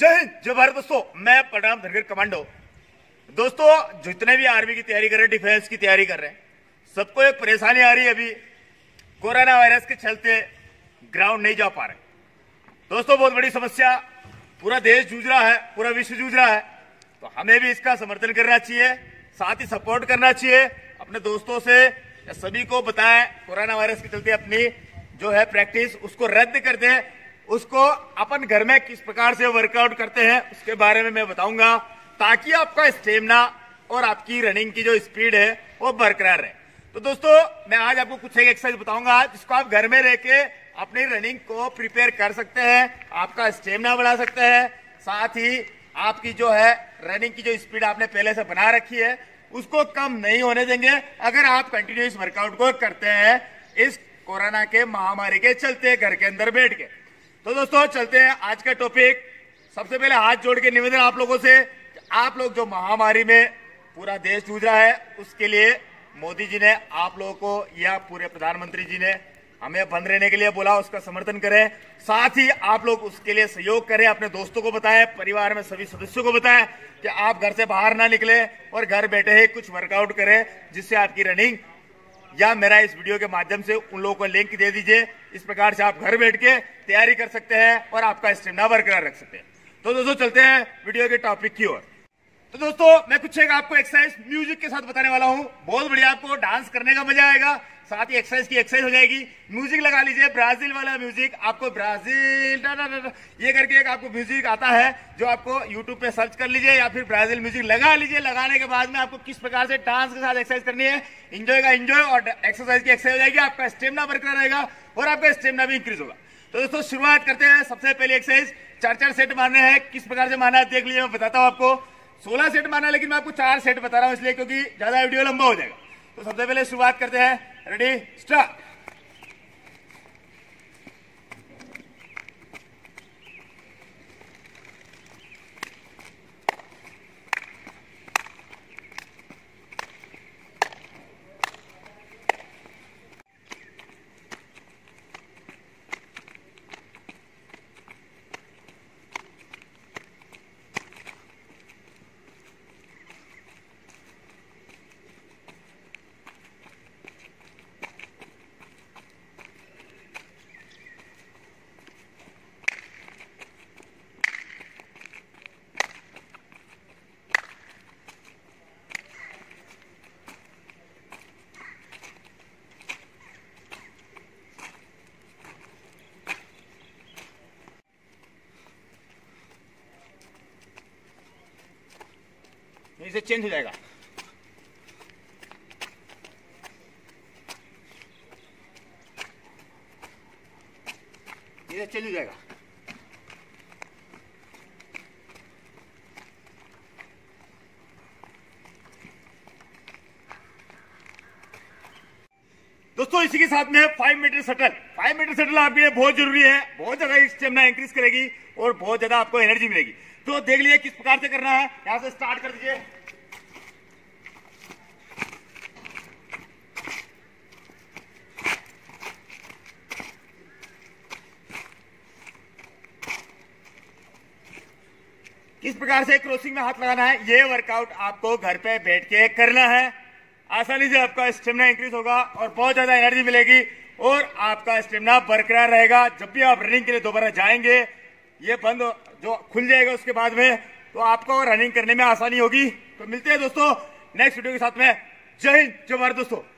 जय हिंद जय भारत दोस्तों, मैं प्रणाम धनगर कमांडो। दोस्तों जितने भी आर्मी की तैयारी कर रहे हैं, डिफेंस की तैयारी कर रहे हैं, सबको एक परेशानी आ रही है। अभी कोरोना वायरस के चलते ग्राउंड नहीं जा पा रहे। दोस्तों बहुत बड़ी समस्या, पूरा देश जूझ रहा है, पूरा विश्व जूझ रहा है, तो हमें भी इसका समर्थन करना चाहिए, साथ ही सपोर्ट करना चाहिए। अपने दोस्तों से सभी को बताएं, कोरोना वायरस के चलते अपनी जो है प्रैक्टिस उसको रद्द कर दें, उसको अपन घर में किस प्रकार से वर्कआउट करते हैं उसके बारे में मैं बताऊंगा, ताकि आपका स्टेमिना और आपकी रनिंग की जो स्पीड है वो बरकरार रहे। तो दोस्तों मैं आज आपको कुछ एक एक्सरसाइज बताऊंगा जिसको आप घर में रह के अपनी रनिंग को प्रिपेयर कर सकते हैं, आपका स्टेमिना बढ़ा सकते हैं, साथ ही आपकी जो है रनिंग की जो स्पीड आपने पहले से बना रखी है उसको कम नहीं होने देंगे अगर आप कंटिन्यूस वर्कआउट को करते हैं इस कोरोना के महामारी के चलते घर के अंदर बैठ के। तो दोस्तों चलते हैं आज का टॉपिक। सबसे पहले हाथ जोड़ के निवेदन आप लोगों से, आप लोग जो महामारी में पूरा देश जूझ रहा है उसके लिए मोदी जी ने आप लोगों को या पूरे प्रधानमंत्री जी ने हमें बंद रहने के लिए बोला, उसका समर्थन करें, साथ ही आप लोग उसके लिए सहयोग करें। अपने दोस्तों को बताएं, परिवार में सभी सदस्यों को बताएं कि आप घर से बाहर ना निकले और घर बैठे ही कुछ वर्कआउट करें, जिससे आपकी रनिंग या मेरा इस वीडियो के माध्यम से उन लोगों को लिंक दे दीजिए। इस प्रकार से आप घर बैठ के तैयारी कर सकते हैं और आपका स्टेमिना बरकरार रख सकते हैं। तो दोस्तों चलते हैं वीडियो के टॉपिक की ओर। तो दोस्तों मैं कुछ एक आपको एक्सरसाइज म्यूजिक के साथ बताने वाला हूं, बहुत बढ़िया, आपको डांस करने का मजा आएगा, साथ ही एक्सरसाइज की एक्सरसाइज हो जाएगी। म्यूजिक लगा लीजिए, ब्राजील वाला म्यूजिक, आपको ब्राजील दा दा दा दा। ये करके एक आपको म्यूजिक आता है जो आपको यूट्यूब पे सर्च कर लीजिए या फिर ब्राजील म्यूजिक लगा लीजिए। लगाने के बाद में आपको किस प्रकार से डांस के साथ एक्सरसाइज करनी है, इंजॉय का इंजॉय और एक्सरसाइज की एक्सरसाइज हो जाएगी। आपका स्टेमिना बरकरार रहेगा और आपका स्टेमिना भी इंक्रीज होगा। तो दोस्तों शुरुआत करते हैं। सबसे पहले एक्सरसाइज 4-4 सेट मारने हैं, किस प्रकार से मारना है देख लीजिए, मैं बताता हूँ आपको। 16 सेट मारना है लेकिन मैं आपको 4 सेट बता रहा हूँ इसलिए क्योंकि ज्यादा वीडियो लंबा हो जाएगा। तो सबसे पहले शुरुआत करते हैं, रेडी स्टार्ट। इसे चेंज हो जाएगा। इसे चेंज हो जाएगा। दोस्तों इसी के साथ में 5 मीटर शटल। 5 मीटर शटल आपके लिए बहुत जरूरी है, बहुत ज्यादा स्टेमिना इंक्रीज करेगी और बहुत ज्यादा आपको एनर्जी मिलेगी। तो देख लीजिए किस प्रकार से करना है, यहां से स्टार्ट कर दीजिए। किस प्रकार से क्रॉसिंग में हाथ लगाना है, ये वर्कआउट आपको घर पे बैठ के करना है। आसानी से आपका स्टेमिना इंक्रीज होगा और बहुत ज्यादा एनर्जी मिलेगी और आपका स्टेमिना बरकरार रहेगा। जब भी आप रनिंग के लिए दोबारा जाएंगे, ये बंद जो खुल जाएगा उसके बाद में, तो आपको रनिंग करने में आसानी होगी। तो मिलते हैं दोस्तों नेक्स्ट वीडियो के साथ में। जय हिंद जय भारत दोस्तों।